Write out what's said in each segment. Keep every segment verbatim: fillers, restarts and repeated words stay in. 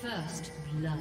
First blood.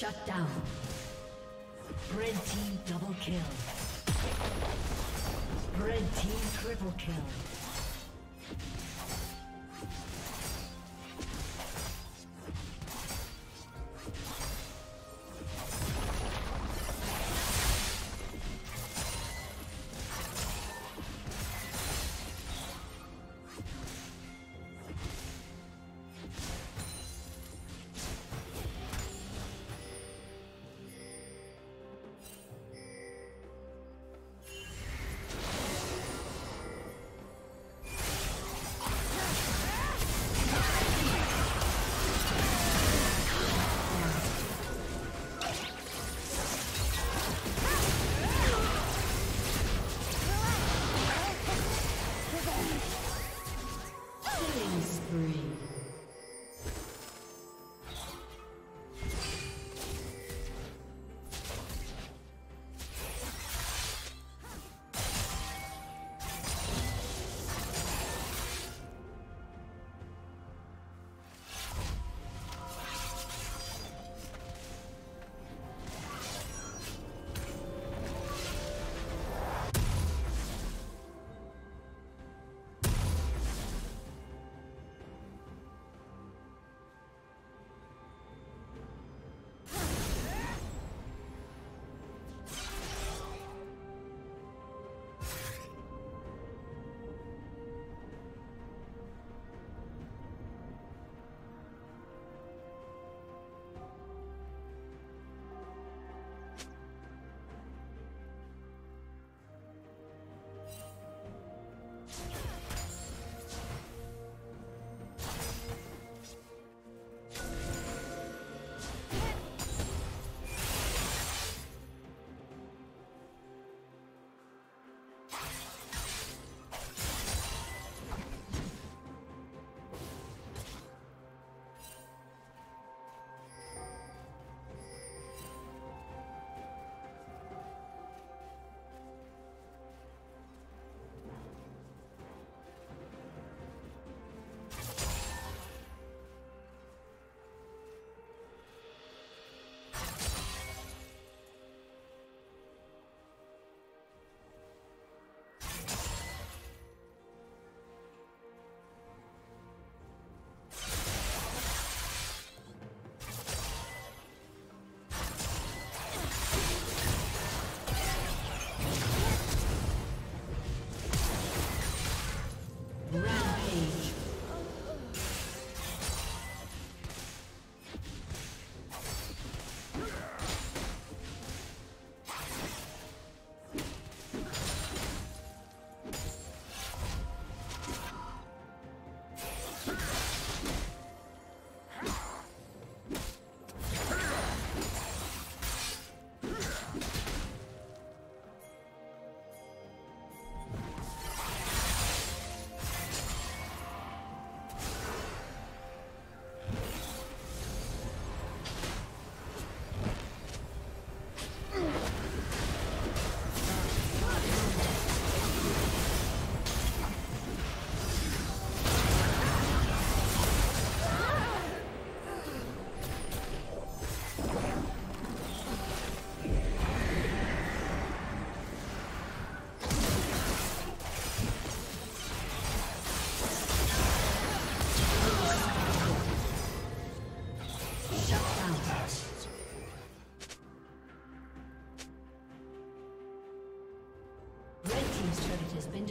Shut down. Red team double kill. Red team triple kill.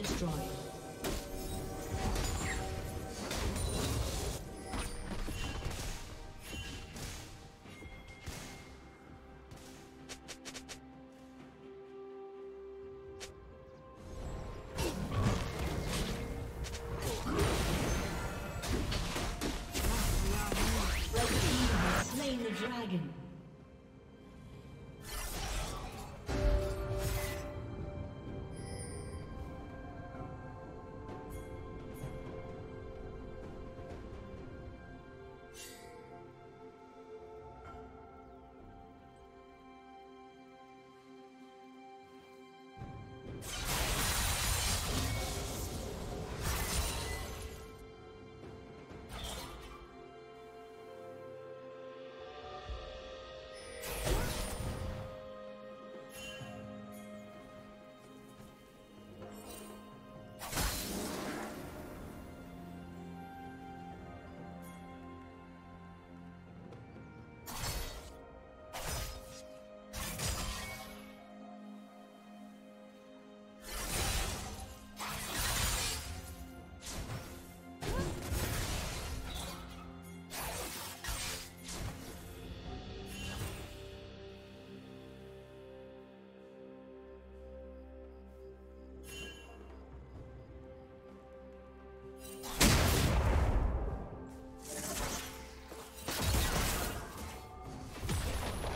destroyed.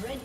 Red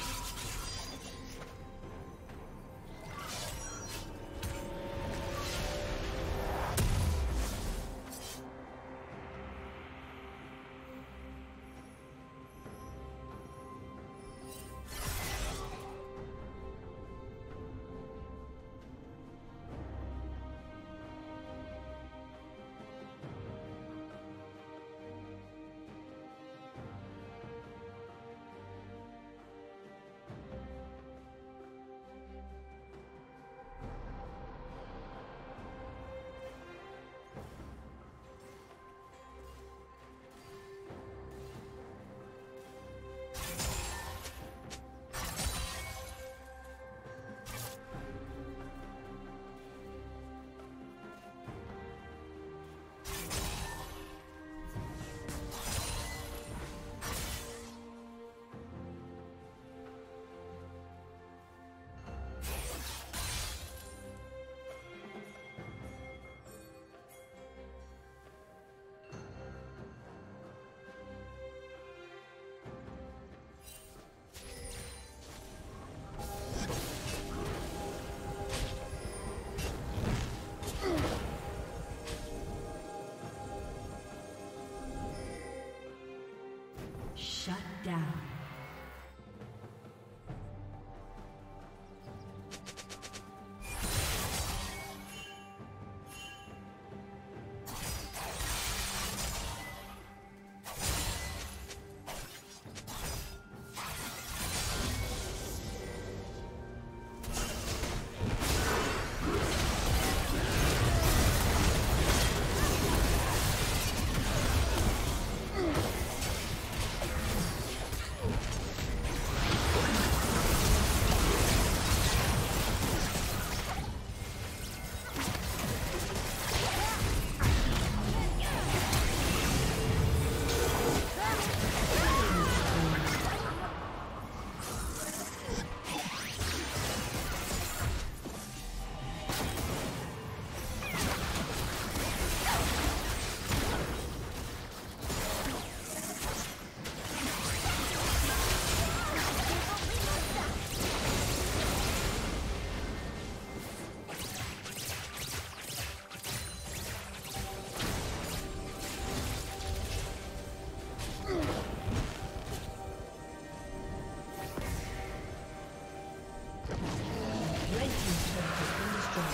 destroyed.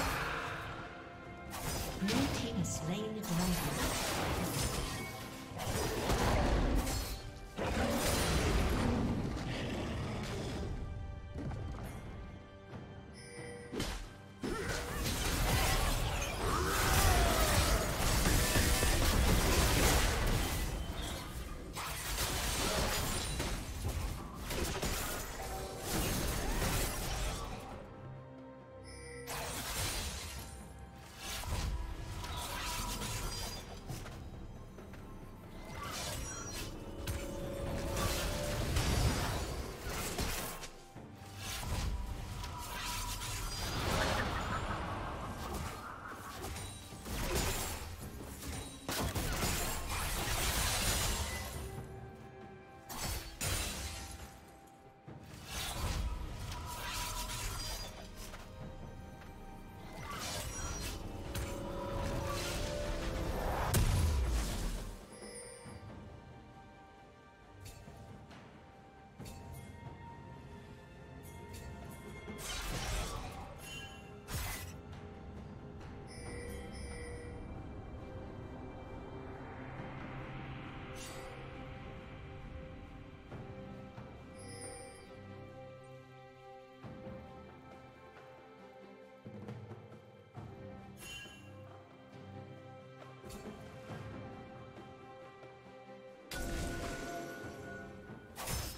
Blue team has slain the dragon.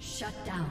Shut down.